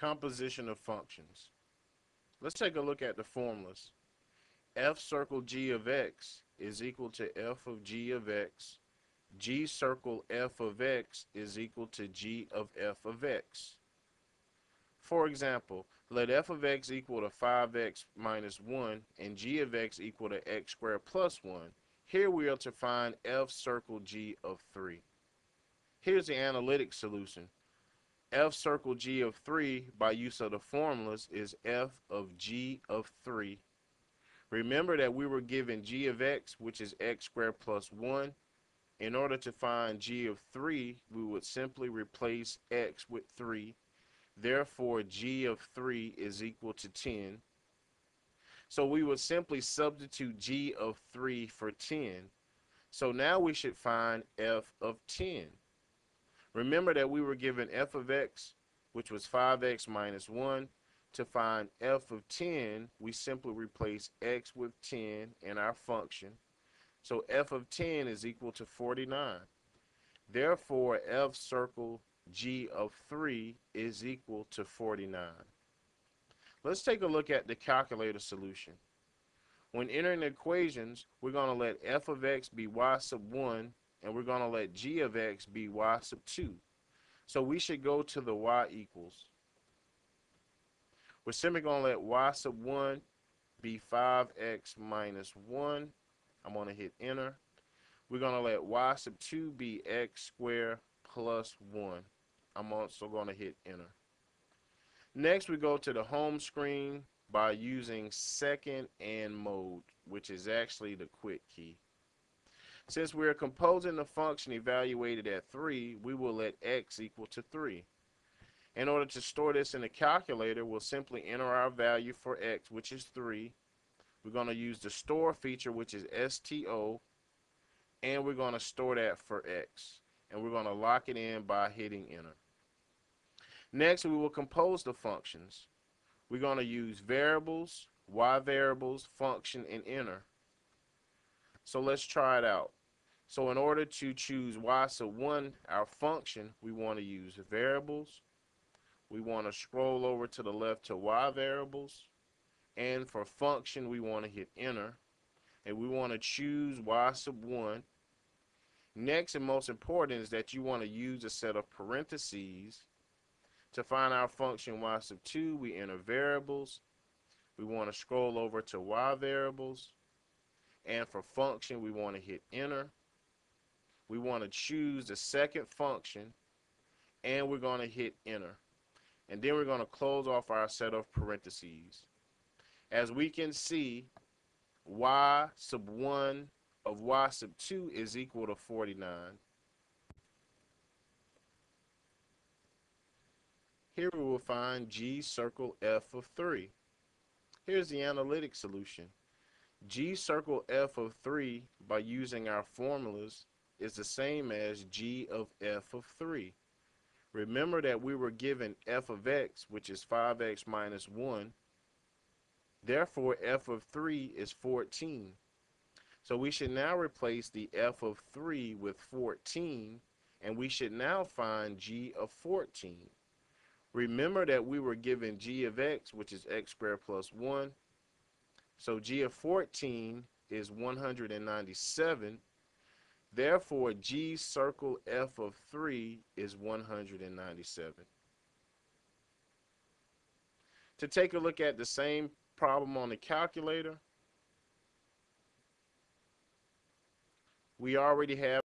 Composition of functions. Let's take a look at the formulas. F circle g of x is equal to f of g of x. G circle f of x is equal to g of f of x. For example, let f of x equal to 5x minus 1 and g of x equal to x squared plus 1. Here we are to find f circle g of 3. Here's the analytic solution. F circle g of 3 by use of the formulas is f of g of 3. Remember that we were given g of x, which is x squared plus 1. In order to find g of 3, we would simply replace x with 3. Therefore, g of 3 is equal to 10. So we would simply substitute g of 3 for 10. So now we should find f of 10. Remember that we were given f of x, which was 5x minus 1. To find f of 10, we simply replace x with 10 in our function. So f of 10 is equal to 49. Therefore, f circle g of 3 is equal to 49. Let's take a look at the calculator solution. When entering equations, we're going to let f of x be y sub 1, and we're going to let g of x be y sub 2. So we should go to the y equals. We're simply going to let y sub 1 be 5x minus 1. I'm going to hit enter. We're going to let y sub 2 be x squared plus 1. I'm also going to hit enter. Next, we go to the home screen by using second and mode, which is actually the quick key. Since we are composing the function evaluated at 3, we will let x equal to 3. In order to store this in the calculator, we'll simply enter our value for x, which is 3. We're going to use the store feature, which is STO, and we're going to store that for x. And we're going to lock it in by hitting enter. Next, we will compose the functions. We're going to use variables, y variables, function, and enter. So let's try it out. So in order to choose y sub 1, our function, we want to use variables. We want to scroll over to the left to y variables. And for function, we want to hit enter. And we want to choose y sub 1. Next and most important is that you want to use a set of parentheses. To find our function y sub 2, we enter variables. We want to scroll over to y variables. And for function, we want to hit enter. We want to choose the second function, and we're going to hit enter. And then we're going to close off our set of parentheses. As we can see, y sub 1 of y sub 2 is equal to 49. Here we will find g circle f of 3. Here's the analytic solution. G circle f of 3 by using our formulas is the same as g of f of 3. Remember that we were given f of x, which is 5x minus 1. Therefore, f of 3 is 14. So we should now replace the f of 3 with 14, and we should now find g of 14. Remember that we were given g of x, which is x squared plus 1. So g of 14 is 197. Therefore, g circle f of 3 is 197. To take a look at the same problem on the calculator, we already have